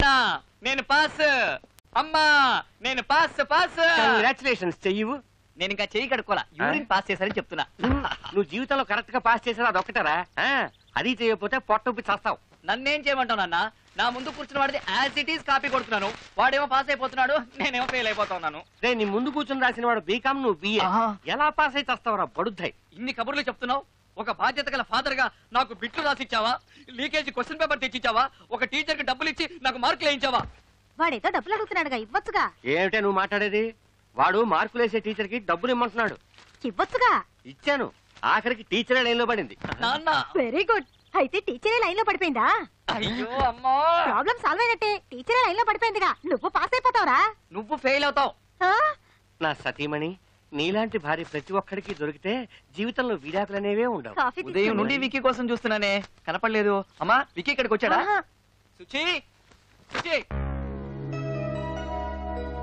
Tata, nenu pass. Amma, nenu pass pass. Congratulations, Cheyu. Nenu inga cheyi kadukola. Urine pass chesarani cheptuna. Nuvvu jeevitalo correct ga pass chesara adokkatara. Adi cheyapothe pottu uppi chastavu. Nannu em cheyamantavu nanna? నా ముందు కూర్చున్న వాడిది as it is copy కొడుతున్నాను. వాడేమో pass అయిపోతున్నాడు, నేనేమో fail అయిపోతున్నాను. రే, నీ ముందు కూర్చుని రాసిన వాడు బీకామ్, నువ్వు బిఏ. ఎలా పాస్ అయితే వస్తావురా బడుద్దాయి? ఇన్ని కబుర్లు చెప్తున్నావు. ఒక బాధ్యత గల ఫాదర్ గా నాకు బిట్లు రాసిచ్చావా? లీకేజ్ క్వశ్చన్ పేపర్ తెచ్చిచ్చావా? ఒక టీచర్ కి డబ్బులు ఇచ్చి నాకు మార్కులు వేయించావా? వాడేదో డబ్బులు అడుగుతున్నాడుగా, ఇవ్వచ్చుగా. ఏమిటే నువ్వు మాట్లాడేది? వాడు మార్కులు వేసే టీచర్ కి డబ్బులు ఇమ్మంటున్నాడు, ఇవ్వచ్చుగా. ఇచ్చాను. ఆఖరికి టీచరే లైన్ లో పడింది. Very good. అయితే టీచరే లైన్ లో పడిపోయిందా? అయ్యో అమ్మా, ప్రాబ్లం సాల్వ్ అయినట్టే. టీచరే లైన్ లో పడిపోయిందిగా, నువ్వు పాస్ అయిపోతావురా, నువ్వు ఫెయిల్ అవుతావు. నా సతీమణి, నీలాంటి భార్య ప్రతి ఒక్కడికి దొరికితే జీవితంలో విడాకులనేవే ఉండవు. ఉదయం నుండి వికీ కోసం చూస్తున్నానే, కనపడలేదు. అమ్మా, వికీ ఇక్కడికి వచ్చాడా? సుచి, సుచి,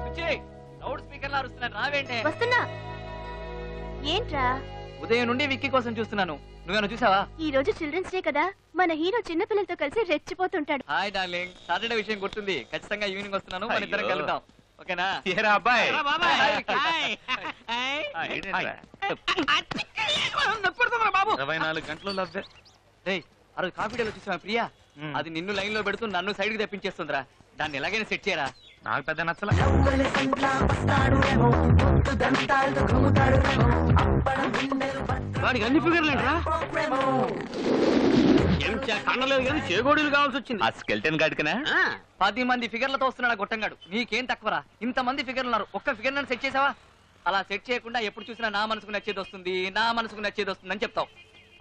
సుచి, లౌడ్ స్పీకర్ లా అరుస్తున్నాను, రావేంటే. వస్తున్నా. ఏంట్రా? ఉదయం నుండి వికీ కోసం చూస్తున్నాను, నువ్వేనా చూసావా? ఈ రోజు చిల్డ్రన్స్ డే కదా, మన హీరో చిన్న పిల్లలతో కలిసి రెచ్చిపోతుంటాడు. హాయ్ డార్లింగ్, సాటర్డే విషయం గుర్తుంది. ఖచ్చితంగా ఈవినింగ్ వస్తున్నాను, మన ఇద్దరం కలుద్దాం, ఓకేనా? ఏరా అబ్బాయ్. హాయ్ బాబు. 24 గంటలు లవ్వే. రేయ్, ఆ రోజు కాఫీ డేలో చూసావా ప్రియా? అది నిన్ను లైన్ లో పెడుతూ నన్ను సైడ్ కి తెప్పించేస్తుందిరా. దాన్ని ఎలాగైనా సెట్ చేయరా. నాకు పెద్ద నచ్చల. వాడికి అన్ని ఫిగర్లేంట్రా? కన్నలేదు కానీ చేగోడీలు కావాల్సి వచ్చింది. ఆ స్కెల్టన్ గాడికినా 10 మంది ఫిగర్లతో వస్తున్నాడు గొట్టంగాడు. నీకేం తక్కువరా, ఇంతమంది ఫిగర్లు ఉన్నారు, ఒక్క ఫిగర్ నన్ను సెట్ చేసావా? అలా సెట్ చేయకుండా ఎప్పుడు చూసినా నా మనసుకు నచ్చేది వస్తుంది, నా మనసుకు నచ్చేది వస్తుంది అని చెప్తావు.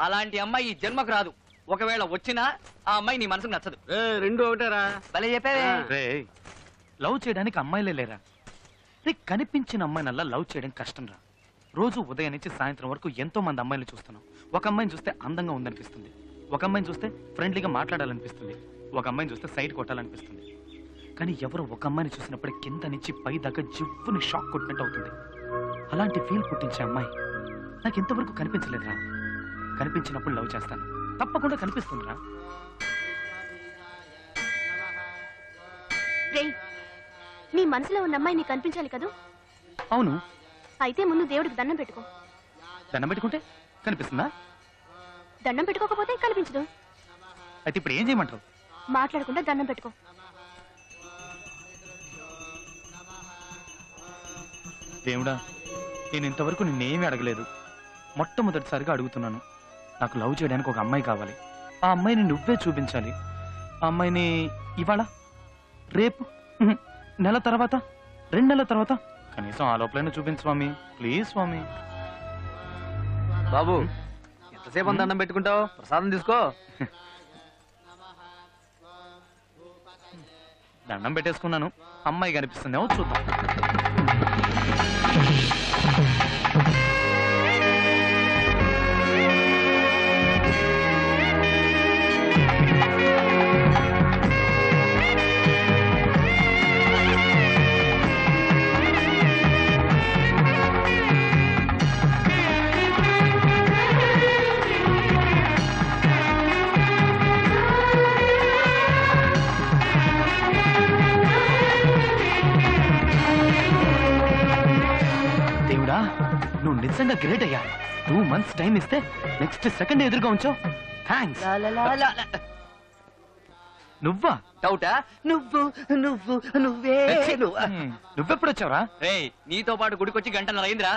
అలాంటి అమ్మాయి ఈ జన్మకు రాదు. ఒకవేళ వచ్చినా ఆ అమ్మాయి నీ మనసుకు నచ్చదు. రెండు ఒకటేరా. భలే చెప్పావే. లవ్ చేయడానికి అమ్మాయిలే లేరా? కనిపించిన అమ్మాయినల్లా లవ్ చేయడం కష్టం రా. రోజు ఉదయం నుంచి సాయంత్రం వరకు ఎంతో మంది అమ్మాయిలు చూస్తున్నాం. ఒక అమ్మాయిని చూస్తే అందంగా ఉందనిపిస్తుంది, ఒక అమ్మాయిని చూస్తే ఫ్రెండ్లీగా మాట్లాడాలనిపిస్తుంది, ఒక అమ్మాయిని చూస్తే సైడ్ కొట్టాలనిపిస్తుంది. కానీ ఎవరో ఒక అమ్మాయిని చూసినప్పుడు కింద నుంచి పై దాకా జివ్వుని షాక్ కొట్టినట్టు అవుతుంది. అలాంటి ఫీల్ పుట్టించే అమ్మాయి నాకు ఇంతవరకు కనిపించలేదురా. కనిపించినప్పుడు లవ్ చేస్తాను, తప్పకుండా కనిపిస్తుందిరా. నీ మనసులో ఉన్న అమ్మాయి నీకు కనిపించాలి కదా? అవును. అయితే ముందు దేవుడికి దండం పెట్టుకో. దండం పెట్టుకుంటే కనిపిస్తుందా? దండం పెట్టుకోకపోతే కనిపించదు. అయితే ఇప్పుడు ఏం చేయమంటావు? మాట్లాడకుండా దండం పెట్టుకో. దేవుడా, నేను ఇంతవరకు నిన్నేమీ అడగలేదు, మొట్టమొదటిసారిగా అడుగుతున్నాను. నాకు లవ్ చేయడానికి ఒక అమ్మాయి కావాలి. ఆ అమ్మాయిని నువ్వే చూపించాలి. ఆ అమ్మాయిని ఇవాళ, రేపు, నెల తర్వాత, 2 నెలల తర్వాత, కనీసం ఆ లోపలైనా చూపించు స్వామి, ప్లీజ్ స్వామి. బాబు, ఎంతసేపు అంత అన్నం పెట్టుకుంటావు? ప్రసాదం తీసుకో. దండం పెట్టేసుకున్నాను. అమ్మాయి కనిపిస్తుందేమో చూద్దాం. నువ్వు నిజంగా గ్రేట్ అయ్యా. 2 మంత్స్ టైం ఇస్తే నెక్స్ట్ సెకండ్ ఎదురుగా ఉంచో. థ్యాంక్స్. నువ్వా? డౌటా? నువ్వు నువ్వు నువ్వే నువ్వెప్పుడు వచ్చావురా? రే, నీతో పాటు గుడికొచ్చి గంటన్నర అయిందిరా.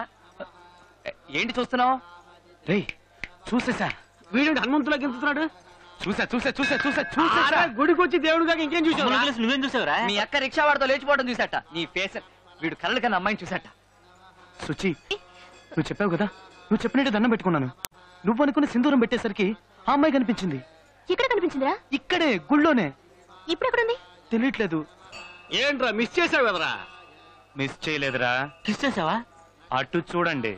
ఏంటి చూస్తున్నావు? రే, చూసేసా. వీడు హనుమంతులా గెలుతున్నాడు. చూసా చూసా చూసా చూసా చూసా. గుడికొచ్చి దేవుడిగా ఇంకేం చూసావు? నువ్వేం చూసావురా? మీ అక్క రిక్షా వాడితో లేచిపోవడం చూసాట. నీ ఫేస్. వీడు కళ్ళ కన్నా అమ్మాయిని చూసాట. సుచి, నువ్వు చెప్పావు కదా, నువ్వు చెప్పినట్టు దండం పెట్టుకున్నాను. నువ్వు అనుకుని సింధూరం పెట్టేసరికి ఆ అమ్మాయి కనిపించింది. ఇక్కడ కనిపించిందిరా? ఇక్కడే, గుళ్ళోనే. ఇప్పుడు ఎక్కడ ఉంది? తెలియట్లేదు. ఏంట్రా మిస్ చేసావు కదరా? మిస్ చేయలేదురా. మిస్ చేసావా? అటు చూడండి.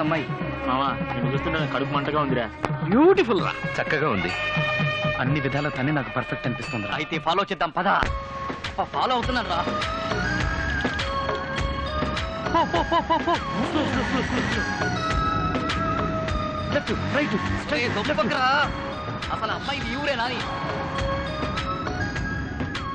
అమ్మాయి మావా నేను చూస్తుంటే కడుపు మంటగా ఉందిరా. బ్యూటిఫుల్ రా, చక్కగా ఉంది. అన్ని విధాల తనే నాకు పర్ఫెక్ట్ అనిపిస్తుంది. అయితే ఫాలో చేద్దాం పదా. ఫాలో అవుతున్నాను రా. అసలు అమ్మాయి ఊరే నాని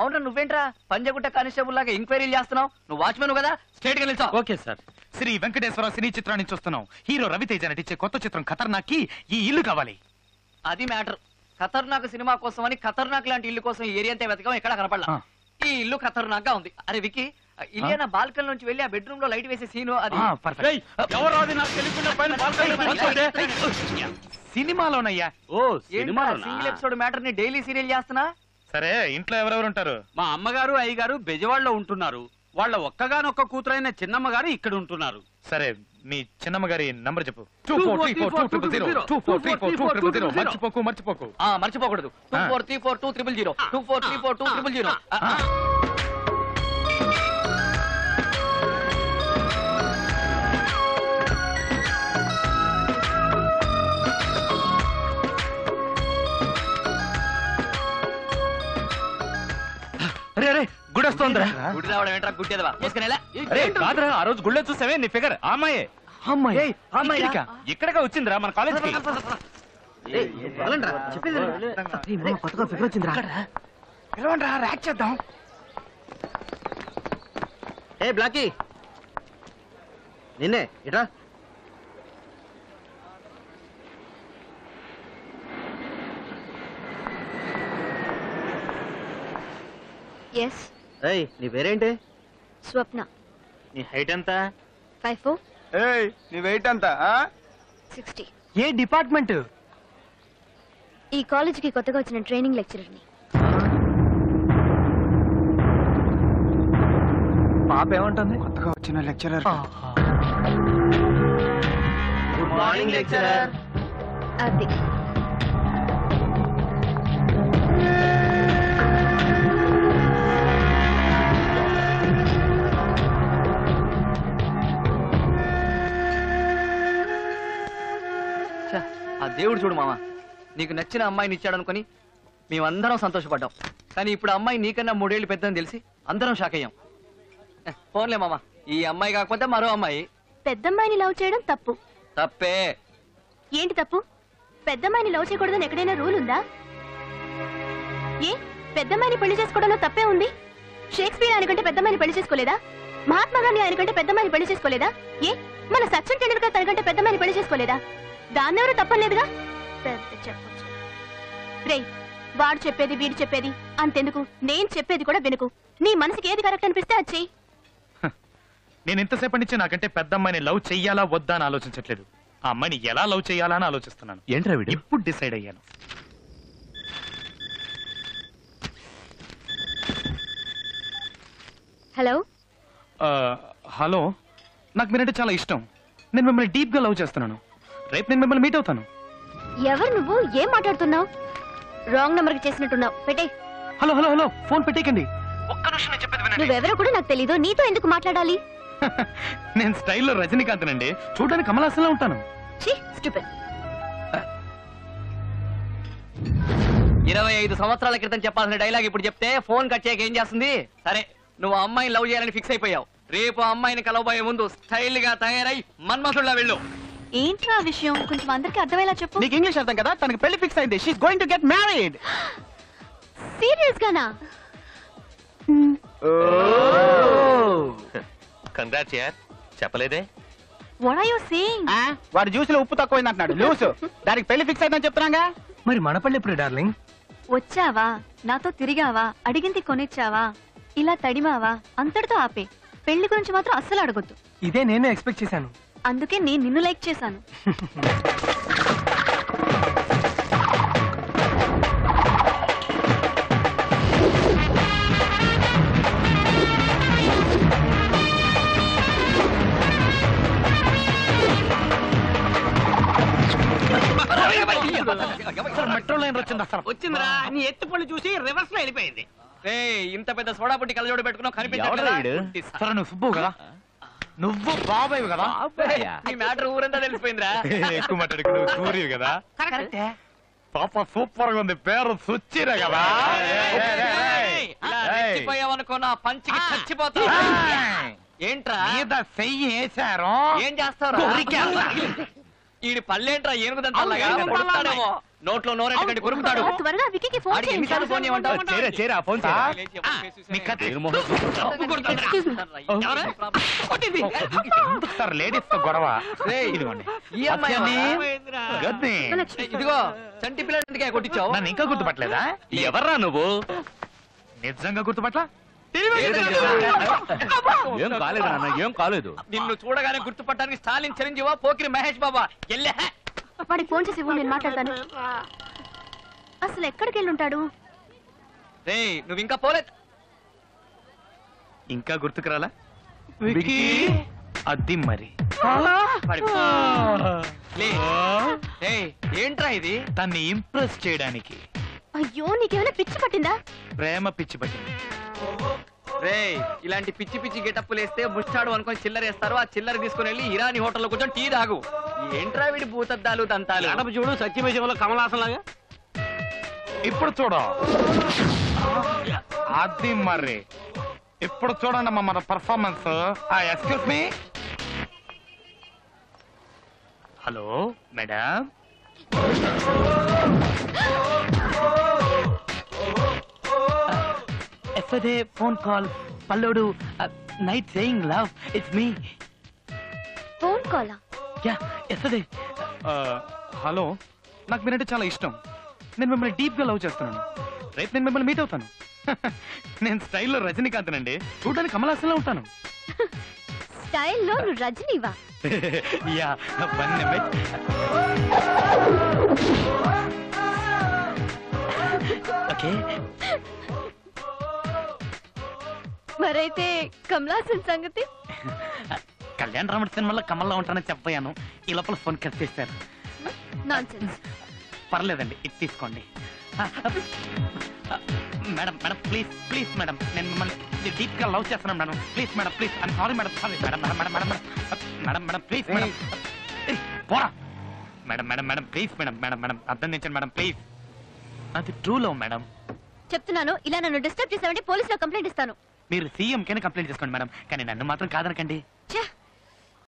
అవునరా నువ్వేంట్రా పంజగుట్ట కానిస్టేబుల్ లాగా ఎంక్వైరీలు చేస్తున్నావు. నువ్వు వాచ్మెన్ కదా, స్ట్రైట్ గా నిల్చో. Okay sir. Shri Venkateswara cine చిత్రాన్ని చూస్తున్నావు. హీరో రవితేజ నటించే కొత్త చిత్రం ఖతర్నాక్కి ఈ ఇల్లు కావాలి. అది మ్యాటర్. ఖతర్నాక్ సినిమా కోసం అని ఖతర్నాక్ లాంటి ఇల్లు కోసం ఈ ఏరియాంతా వెతకం, ఎక్కడ కనపడలా. ఈ ఇల్లు ఖతర్నాక్ గా ఉంది. అరే వికీ, ఇల్లేనా బాల్కనీ నుంచి వెళ్ళి ఆ బెడ్రూమ్ లో లైట్ వేసే సీను అది. సినిమాలోనయ్యా. ఓ సింగిల్ ఎపిసోడ్ మ్యాటర్ ని డైలీ సీరియల్ చేస్తున్నా. సరే ఇంట్లో ఎవరెవరు ఉంటారు. మా అమ్మగారు అయ్యగారు బెజవాడలో ఉంటున్నారు. వాళ్ళ ఒక్కగానొక్క కూతురైన చిన్నమ్మ గారు ఇక్కడ ఉంటున్నారు. సరే మీ చిన్నమ్మ గారి నంబర్ చెప్పు. 24342240. మర్చిపోకు. మర్చిపోకూడదు. 24342000. 24342000. ఇక్కడగా వచ్చిందిరా మన కాలేజ్. ఏ బ్లాకీ, నిన్నే ఇట్రా. నీ పేరేంటి. స్వప్న. నీ హైట్ ఎంత. 54. నీ వెయిట్ ఎంత. 60. ఏ డిపార్ట్మెంట్. ఈ కాలేజీకి కొత్తగా వచ్చిన ట్రైనింగ్ లెక్చరర్ని. పాప ఏమంటుంది. కొత్తగా వచ్చిన లెక్చరర్. Good morning lecturer. అది దేవుడు చూడు మామ, నీకు నచ్చిన అమ్మాయిని ఇచ్చాడనుకొని మేమందరం సంతోషపడ్డాం. కానీ ఇప్పుడు అమ్మాయి నీకన్నా 3 ఏళ్ళు పెద్దని తెలిసి అందరం షాక్ అయ్యాం. పోన్లే మామ, ఈ అమ్మాయి కాకపోతే మరో అమ్మాయి. పెద్దమ్మాయిని లవ్ చేయడం తప్పు. తప్పే. ఏంటి తప్పు. పెద్దమ్మాయిని లవ్ చేయకూడదని ఎక్కడైనా రూల్ ఉందా. ఏ పెద్దమ్మాయిని పెళ్లి చేసుకోవడంలో తప్పే ఉంది. షేక్స్పియర్ ఆయన కంటే పెద్దమ్మాయిని పెళ్లి చేసుకోలేదా. మహాత్మా గాంధీ ఆయన కంటే పెద్దమ్మాయిని పెళ్లి చేసుకోలేదా. ఏ మన సచిన్ టెండూల్కర్ తన కంటే పెద్దమ్మాయిని పెళ్లి చేసుకోలేదా. దాన్నెవరూ తప్పలేదుగా. రే వాడు చెప్పేది వీడు చెప్పేది అంతెందుకు, నేను చెప్పేది కూడా వినుకు. నీ మనసుకి ఏది కరెక్ట్ అనిపిస్తే అది చెయ్యి. నేను ఇంతసేపటి నుంచి నాకంటే పెద్ద అమ్మాయిని లవ్ చెయ్యాలా వద్దా అని ఆలోచించట్లేదు. ఆ అమ్మాయిని ఎలా లవ్ చెయ్యాలా అని ఆలోచిస్తున్నాను. ఏంట్రా వీడు. ఇప్పుడు డిసైడ్ అయ్యాను. హలో. హలో, నాకు మీరంటే చాలా ఇష్టం. నేను మిమ్మల్ని డీప్ గా లవ్ చేస్తున్నాను. రేపు నేను మిమ్మల్ని మీట్ అవుతాను. ఎవరు నువ్వు, ఏం మాట్లాడుతున్నావు. రాంగ్ నెంబర్ కి చేసినట్టున్నావు. పెట్టే. హలో హలో హలో ఫోన్ పెట్టేకండి. ఒక్క నిమిషం నేను చెప్పేది వినండి. నువ్వెవరో కూడా నాకు తెలీదు, నీతో ఎందుకు మాట్లాడాలి. నేను స్టైల్లో రజనీకాంత్ అండి, చూడడానికి కమలాసనలా ఉంటాను. ఛీ స్టూపిడ్. 25 సంవత్సరాల క్రితం చెప్పాల్సిన డైలాగ్ ఇప్పుడు చెప్తే ఫోన్ కట్ చేయక ఏం చేస్తుంది. సరే నువ్వు అమ్మాయిని లవ్ చేయాలని ఫిక్స్ అయిపోయావు. రేపు అమ్మాయిని కలవబోయే ముందు స్టైల్ గా తయారై మన్మధుల్లా వెళ్ళు. ఏంట్రా విషయం, కొంచెం అందరికి అర్థమయ్యేలా చెప్పు. నీకు ఇంగ్లీష్ అర్థం కదా. తనకి పెళ్లి ఫిక్స్ అయింది. She is going to get married. Serious గానా. కంగ్రాట్స్ యార్. చెప్పలేదే. What are you saying. వాడు జ్యూస్ లో ఉప్పు తక్కువైంది అంటున్నాడు. లూస్. దానికి పెళ్లి ఫిక్స్ అయిందని చెప్తున్నాగా. మరి మన పెళ్లి ఎప్పుడు డార్లింగ్. వచ్చావా, నాతో తిరిగావా, అడిగింది కొనిచ్చావా, ఇలా తడిమావా, అంతటితో ఆపే. పెళ్లి గురించి మాత్రం అస్సలు అడగొద్దు. ఇదే నేను ఎక్స్పెక్ట్ చేశాను. అందుకే నేను నిన్ను లైక్ చేశాను. నోట్లో నోరెట్టుకండి కొరుకుతాడు త్వరగా విక్కీకి ఫోన్ చేయండి సార్ ఫోన్ చేయంటావ్ చేరా చేరా ఫోన్ చేరా మిక్కతే ఎవరు కొట్టింది ఎందుకు సార్ లేడీస్ తో గొడవ రేయ్ ఇదిగోండి ఈ అమ్మాయిని గద్ది ఇదిగో చంటి పిల్ల ఎందుకే కొట్టిచావ్ నన్ను ఇంకా గుర్తుపట్టలేదా ఎవర్రా నువ్వు నిజంగా గుర్తుపట్టలా ఏం కాలేదు నాన్న ఏం కాలేదు నిన్ను చూడగానే గుర్తుపట్టడానికి స్టాలిన్ చిరంజీవా పోకిరి మహేష్ బాబా ఎల్లే వాడికి ఫోన్ చేసి ఇవ్వు నేను మాట్లాడతాను అసలు ఎక్కడికి వెళ్ళి ఉంటాడు నువ్వు ఇంకా పోలేదు ఇంకా గుర్తుకు రాలా అది మరి ఏంట్రా ఇది తన్ని ఇంప్రెస్ చేయడానికి అయ్యో నీకేమైనా పిచ్చి పట్టిందా ప్రేమ పిచ్చి పట్టింది రే ఇలాంటి పిచ్చి పిచ్చి గెటప్పులు వేస్తే బుష్టాడు అనుకుని చిల్లర వేస్తారు ఆ చిల్లర తీసుకుని వెళ్ళి ఇరానీ హోటల్లో కూర్చొని టీ తాగు ఏంట్రా వీడి భూతద్దాలు దంతాలు అడప చూడు సత్యమేశంలో కమలాసన్ లాగా ఇప్పుడు చూడ అది మరి ఇప్పుడు చూడండమ్మా మన performance excuse me hello madam Yesterday phone call, Pallodu, night saying love, it's me. Phone call? Yeah, yesterday. Hello, నాకు మీరంటే చాలా ఇష్టం నేను మిమ్మల్ని డీప్గా లవ్ చేస్తున్నాను రేపు నేను మిమ్మల్ని మీట్ అవుతాను నేను స్టైల్లో రజనీకాంత్ అండి చూడడానికి కమలాసంలో ఉంటాను స్టైల్లో రజనీవా యా వన్ మినిట్ ఓకే మరైతే కమలాసన్ సంగతి కళ్యాణ్ రాముడి సినిమాలో కమల్లా ఉంటానని చెప్పాను ఈ లోపల ఫోన్ కట్ చేశారు పర్లేదండి ఇది తీసుకోండి madam madam please please madam నేను మిమ్మల్ని డీప్గా లవ్ చేస్తున్నాను madam please madam please I'm sorry madam sorry madam madam madam madam madam madam please madam పోరా madam madam madam please madam madam madam అర్థం చేయండి మేడం ప్లీజ్ అది true love madam చెప్తున్నాను ఇలా నన్ను డిస్టర్బ్ చేశామంటే పోలీసులో కంప్లైంట్ ఇస్తాను మీరు సీఎం కంప్లైంట్ చేసుకోండి మేడం కానీ నన్ను మాత్రం కాదనకండి